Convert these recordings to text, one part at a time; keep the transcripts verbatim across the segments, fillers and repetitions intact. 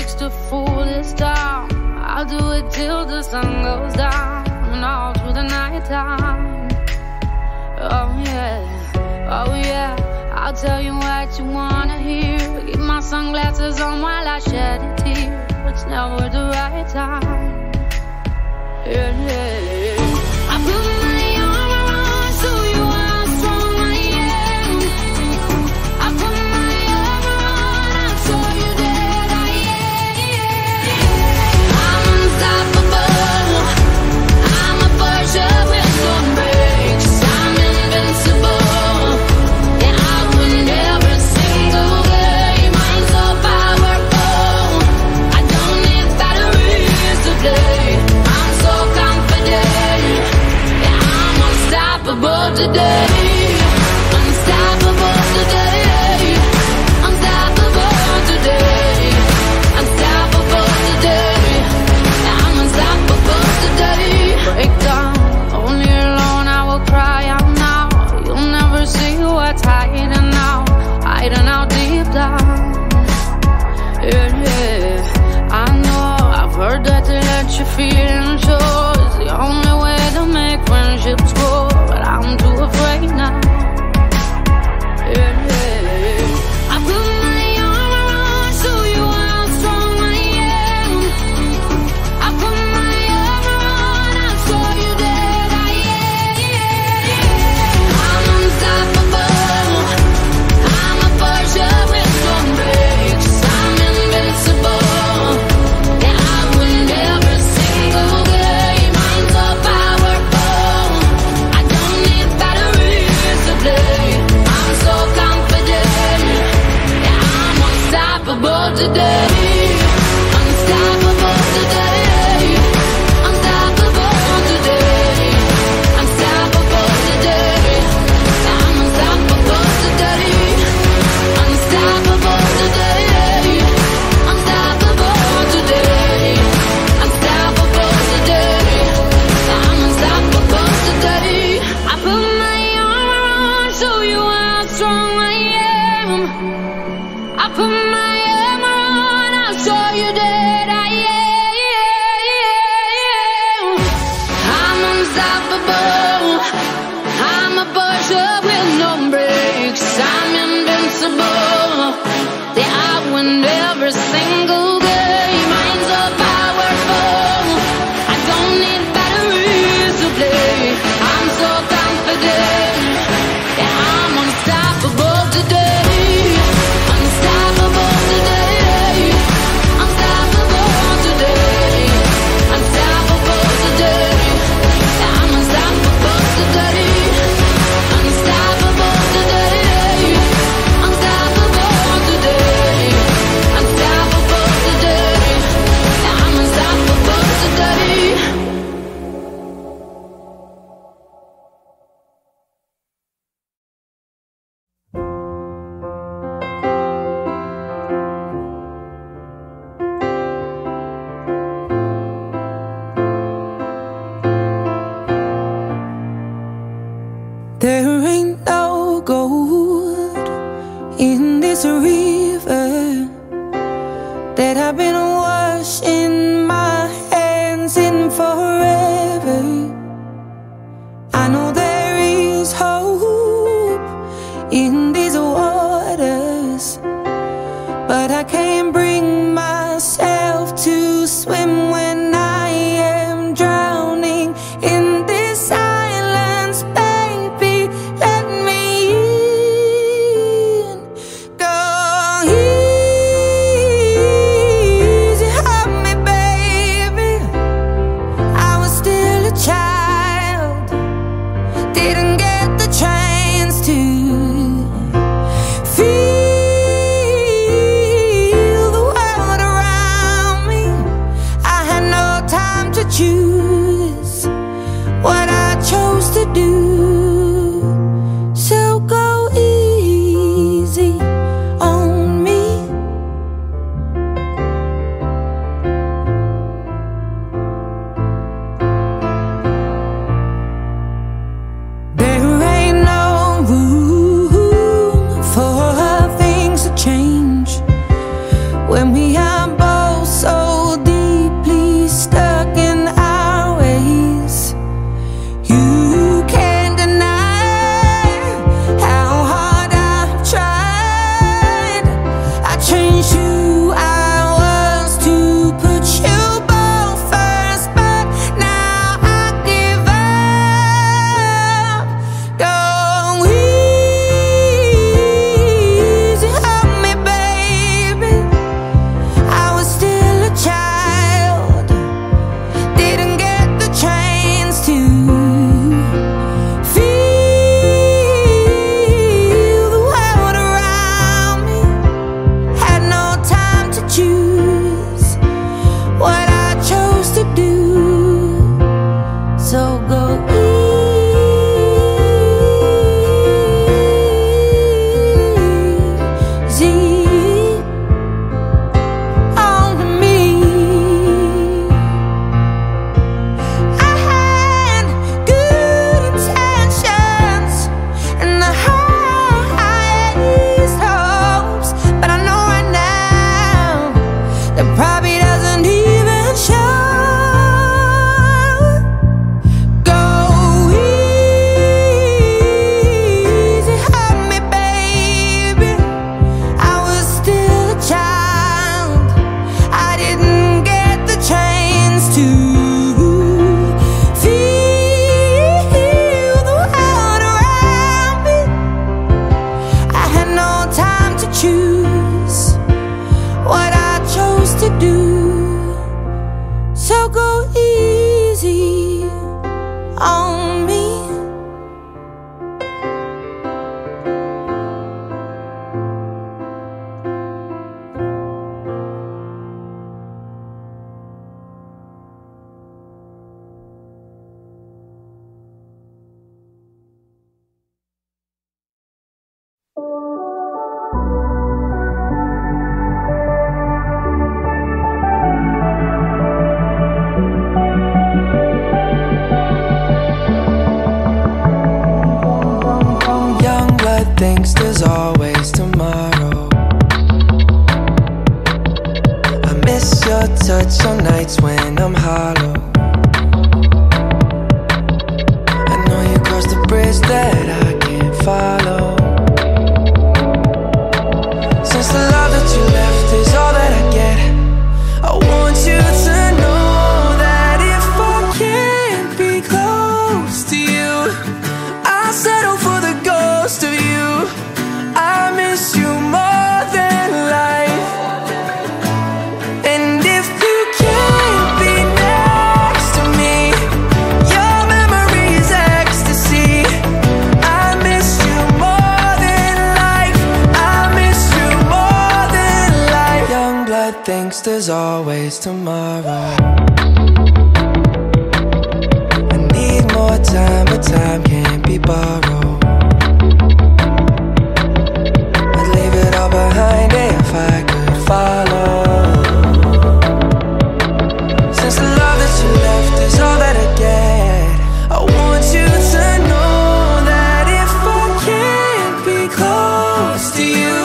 takes to fool this town. I'll do it till the sun goes down and all through the night time. Oh yeah, oh yeah, I'll tell you what you wanna hear. Keep my sunglasses on while I shed a tear. It's never the right time. Yeah, yeah, yeah. I'm moving today. So go easy on me. Thinks there's always tomorrow. I miss your touch on nights when I'm hollow. I know you crossed the bridge that I can't follow. Since the love that you left is all that I get, I want you to know that if I can't be close to you, I'll settle for the ghost of you. I miss you more than life. And if you can't be next to me, your memory is ecstasy. I miss you more than life. I miss you more than life. Young blood thinks there's always tomorrow. I need more time, but time can't be borrowed. Behind it if I could follow. Since the love that you left is all that I get, I want you to know that if I can't be close to you,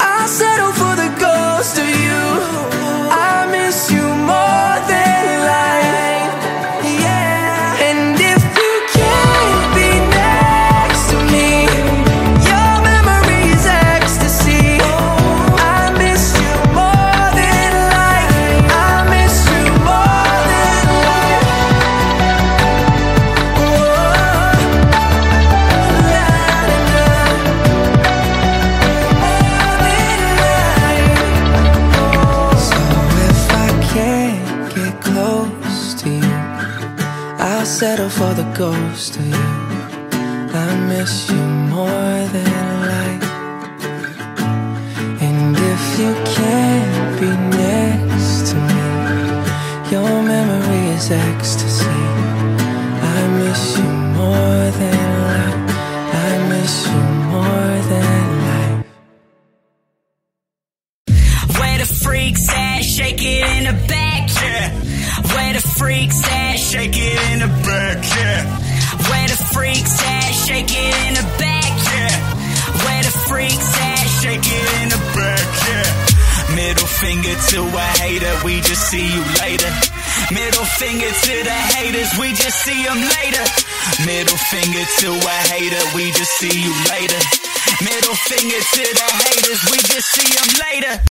I'll settle for the ghost of you. I miss you more than life, yeah. And if you can't be next to me, settle for the ghost of you. I miss you more than life. And if you can't be next to me, your memory is ecstasy. I miss you more than life. I miss you more than life. Where the freaks at? Shake it in the back, yeah. Where the freaks at? Shake it in the back, yeah. Where the freaks at? Shake it in the back, yeah. Where the freaks at? Shake it in the back, yeah. Middle finger to a hater, we just see you later. Middle finger to the haters, we just see them later. Middle finger to a hater, we just see you later. Middle finger to the haters, we just see them later.